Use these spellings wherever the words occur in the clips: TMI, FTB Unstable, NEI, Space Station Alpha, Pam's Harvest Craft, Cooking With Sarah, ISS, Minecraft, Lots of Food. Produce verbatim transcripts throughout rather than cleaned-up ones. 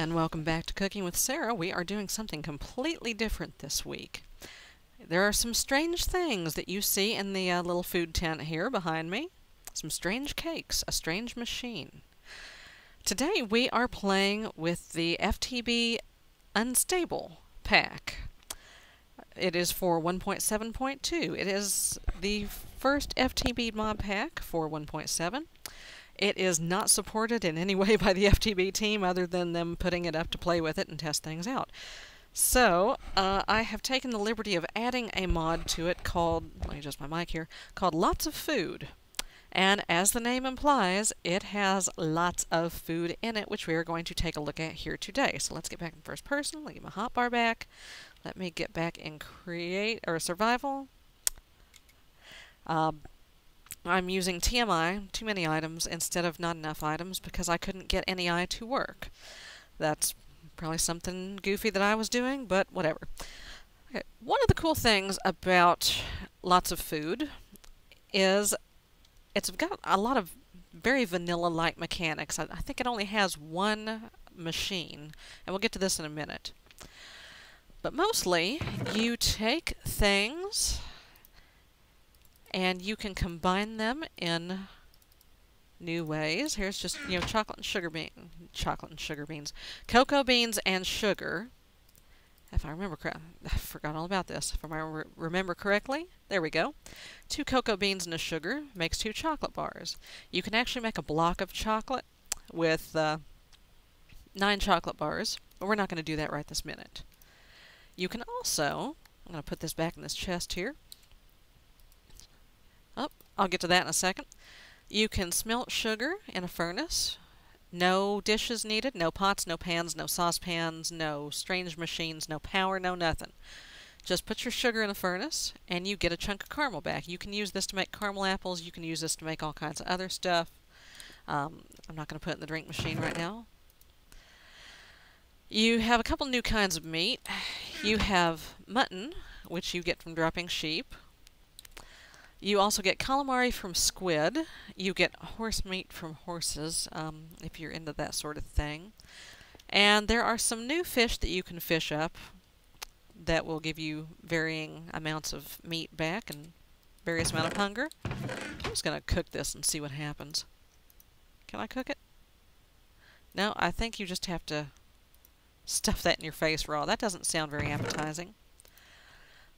and welcome back to Cooking with Sarah. We are doing something completely different this week. There are some strange things that you see in the uh, little food tent here behind me. Some strange cakes, a strange machine. Today we are playing with the F T B Unstable pack. It is for one point seven point two. It is the first F T B mod pack for one point seven. It is not supported in any way by the F T B team other than them putting it up to play with it and test things out. So, uh, I have taken the liberty of adding a mod to it called, let me adjust my mic here, called Lots of Food. And as the name implies, it has lots of food in it, which we are going to take a look at here today. So let's get back in first person. Let me get my hotbar back. Let me get back and create, or survival. Um, I'm using T M I, too many items, instead of not enough items, because I couldn't get N E I to work. That's probably something goofy that I was doing, but whatever. Okay. One of the cool things about Lots of Food is it's got a lot of very vanilla-like mechanics. I, I think it only has one machine, and we'll get to this in a minute. But mostly, you take things and you can combine them in new ways. Here's just, you know, chocolate and sugar bean, chocolate and sugar beans, cocoa beans and sugar. If I remember correctly, I forgot all about this. If I re remember correctly, there we go. Two cocoa beans and a sugar makes two chocolate bars. You can actually make a block of chocolate with uh, nine chocolate bars, but we're not going to do that right this minute. You can also, I'm going to put this back in this chest here. Oh, I'll get to that in a second. You can smelt sugar in a furnace. No dishes needed, no pots, no pans, no saucepans, no strange machines, no power, no nothing. Just put your sugar in a furnace and you get a chunk of caramel back. You can use this to make caramel apples, you can use this to make all kinds of other stuff. Um, I'm not going to put it in the drink machine right now. You have a couple new kinds of meat. You have mutton, which you get from dropping sheep. You also get calamari from squid. You get horse meat from horses, um, if you're into that sort of thing. And there are some new fish that you can fish up that will give you varying amounts of meat back and various amount of hunger. I'm just going to cook this and see what happens. Can I cook it? No, I think you just have to stuff that in your face raw. That doesn't sound very appetizing.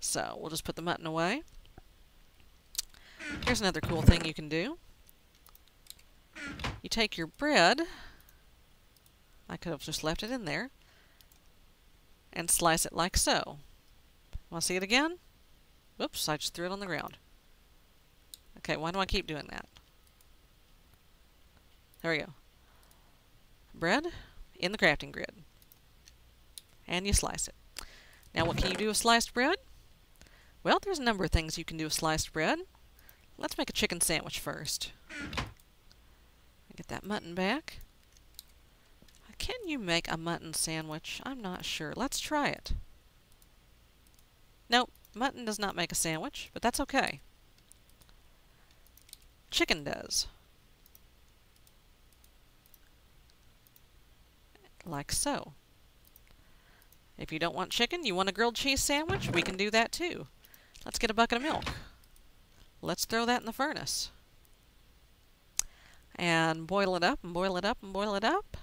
So we'll just put the mutton away. Here's another cool thing you can do. You take your bread, I could have just left it in there, and slice it like so. Want to see it again? Whoops, I just threw it on the ground. Okay, why do I keep doing that? There we go. Bread in the crafting grid. And you slice it. Now what can you do with sliced bread? Well, there's a number of things you can do with sliced bread. Let's make a chicken sandwich first. Get that mutton back. Can you make a mutton sandwich? I'm not sure. Let's try it. Nope, mutton does not make a sandwich, but that's okay. Chicken does. Like so. If you don't want chicken, you want a grilled cheese sandwich? We can do that too. Let's get a bucket of milk. Let's throw that in the furnace and boil it up and boil it up and boil it up,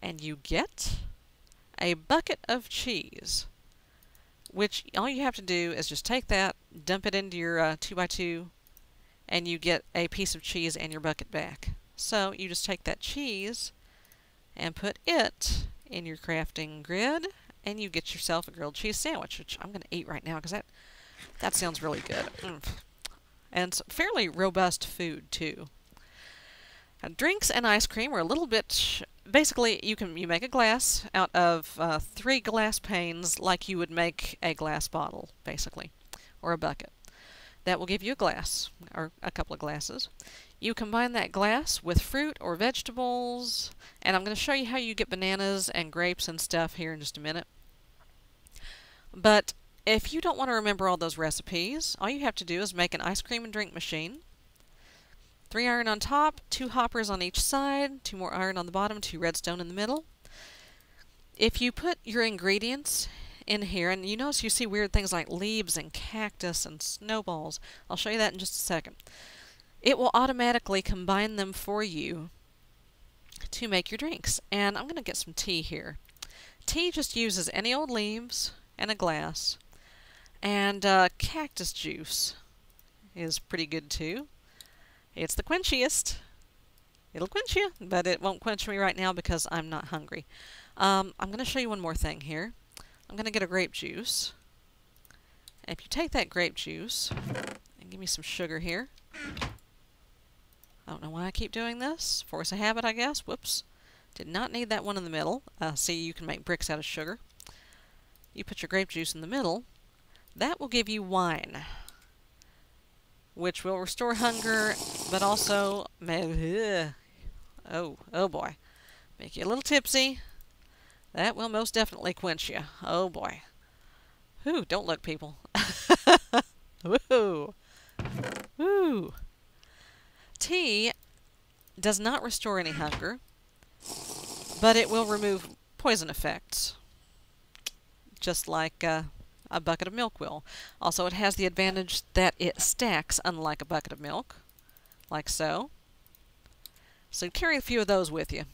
and you get a bucket of cheese, which all you have to do is just take that, dump it into your uh, two by two, and you get a piece of cheese and your bucket back. So you just take that cheese and put it in your crafting grid and you get yourself a grilled cheese sandwich, which I'm going to eat right now because that That sounds really good. Mm. And it's fairly robust food, too. Now, drinks and ice cream are a little bit... Basically, you can you make a glass out of uh, three glass panes like you would make a glass bottle, basically, or a bucket. That will give you a glass, or a couple of glasses. You combine that glass with fruit or vegetables, and I'm going to show you how you get bananas and grapes and stuff here in just a minute. But... if you don't want to remember all those recipes, all you have to do is make an ice cream and drink machine. Three iron on top, two hoppers on each side, two more iron on the bottom, two redstone in the middle. If you put your ingredients in here, and you notice you see weird things like leaves and cactus and snowballs. I'll show you that in just a second. It will automatically combine them for you to make your drinks. And I'm going to get some tea here. Tea just uses any old leaves and a glass. And uh, cactus juice is pretty good too. It's the quenchiest. It'll quench you, but it won't quench me right now because I'm not hungry. Um, I'm going to show you one more thing here. I'm going to get a grape juice. And if you take that grape juice and give me some sugar here. I don't know why I keep doing this. Force of habit, I guess. Whoops. Did not need that one in the middle. Uh, see, you can make bricks out of sugar. You put your grape juice in the middle. That will give you wine, which will restore hunger, but also maybe, oh, oh boy, make you a little tipsy. That will most definitely quench you. Oh boy. Whew, don't look, people. Woo. Woo. Tea does not restore any hunger, but it will remove poison effects, just like uh, a bucket of milk will. Also, it has the advantage that it stacks, unlike a bucket of milk, like so. So carry a few of those with you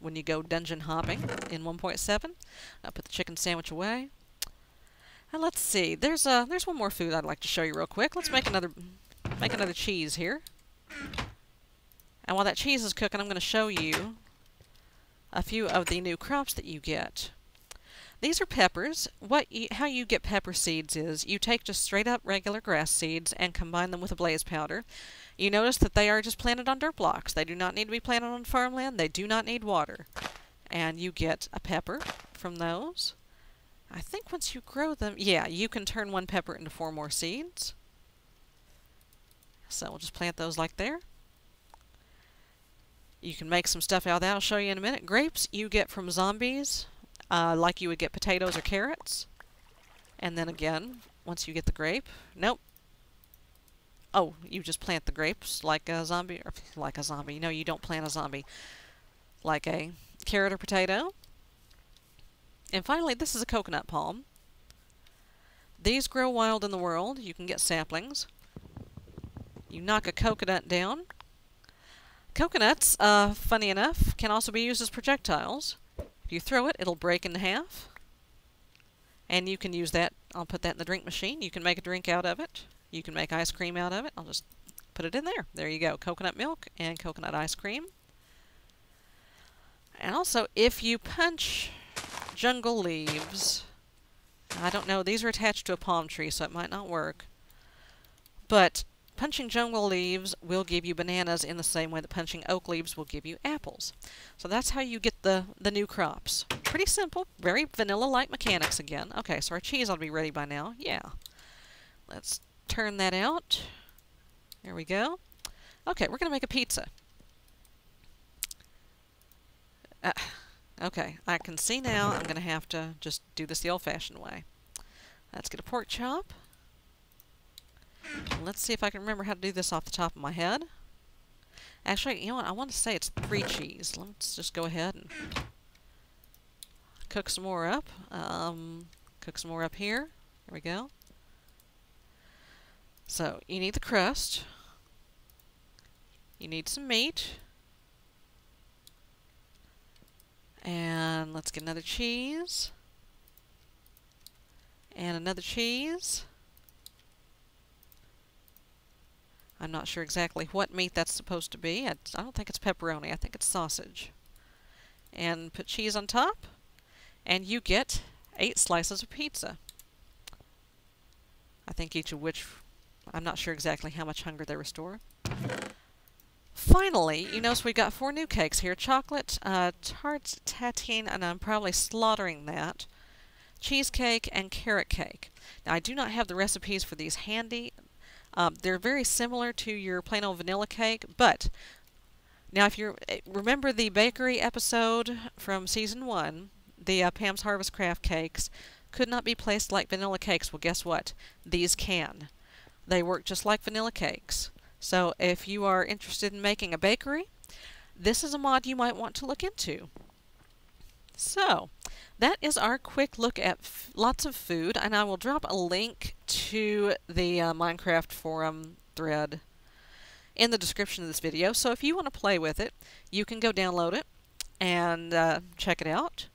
when you go dungeon hopping in one point seven. I'll put the chicken sandwich away. And let's see, there's uh, there's one more food I'd like to show you real quick. Let's make another make another cheese here. And while that cheese is cooking, I'm going to show you a few of the new crops that you get. These are peppers. What you, how you get pepper seeds is you take just straight up regular grass seeds and combine them with a blaze powder. You notice that they are just planted on dirt blocks. They do not need to be planted on farmland. They do not need water. And you get a pepper from those. I think once you grow them, yeah, you can turn one pepper into four more seeds. So we'll just plant those like there. You can make some stuff out of that. I'll show you in a minute. Grapes you get from zombies. Uh, like you would get potatoes or carrots. And then again, once you get the grape, nope. Oh, you just plant the grapes like a zombie, or like a zombie. No, you don't plant a zombie. Like a carrot or potato. And finally, this is a coconut palm. These grow wild in the world. You can get saplings. You knock a coconut down. Coconuts, uh, funny enough, can also be used as projectiles. If you throw it, it'll break in half. And you can use that. I'll put that in the drink machine. You can make a drink out of it. You can make ice cream out of it. I'll just put it in there. There you go. Coconut milk and coconut ice cream. And also, if you punch jungle leaves, I don't know, these are attached to a palm tree, so it might not work. But punching jungle leaves will give you bananas in the same way that punching oak leaves will give you apples. So that's how you get the, the new crops. Pretty simple, very vanilla-like mechanics again. Okay, so our cheese ought to be ready by now. Yeah. Let's turn that out. There we go. Okay, we're going to make a pizza. Uh, okay, I can see now I'm going to have to just do this the old-fashioned way. Let's get a pork chop. Let's see if I can remember how to do this off the top of my head. Actually, you know what? I want to say it's three cheese. Let's just go ahead and cook some more up. Um, cook some more up here. There we go. So, you need the crust. You need some meat. And let's get another cheese. And another cheese. I'm not sure exactly what meat that's supposed to be. I, I don't think it's pepperoni. I think it's sausage. And put cheese on top. And you get eight slices of pizza. I think each of which, I'm not sure exactly how much hunger they restore. Finally, you notice we've got four new cakes here. Chocolate, uh, tart, tatine, and I'm probably slaughtering that. Cheesecake and carrot cake. Now, I do not have the recipes for these handy. Um, they're very similar to your plain old vanilla cake, but now if you remember the bakery episode from season one, the uh, Pam's Harvest Craft cakes could not be placed like vanilla cakes. Well, guess what? These can. They work just like vanilla cakes. So if you are interested in making a bakery, this is a mod you might want to look into. So that is our quick look at f lots of food, and I will drop a link to the uh, Minecraft forum thread in the description of this video. So if you want to play with it, you can go download it and uh, check it out.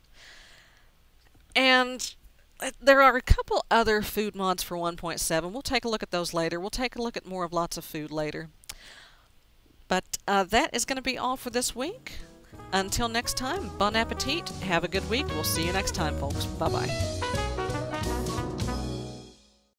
And uh, there are a couple other food mods for one point seven. We'll take a look at those later. We'll take a look at more of Lots of Food later. But uh, that is going to be all for this week. Until next time, bon appetit, have a good week. We'll see you next time, folks. Bye-bye.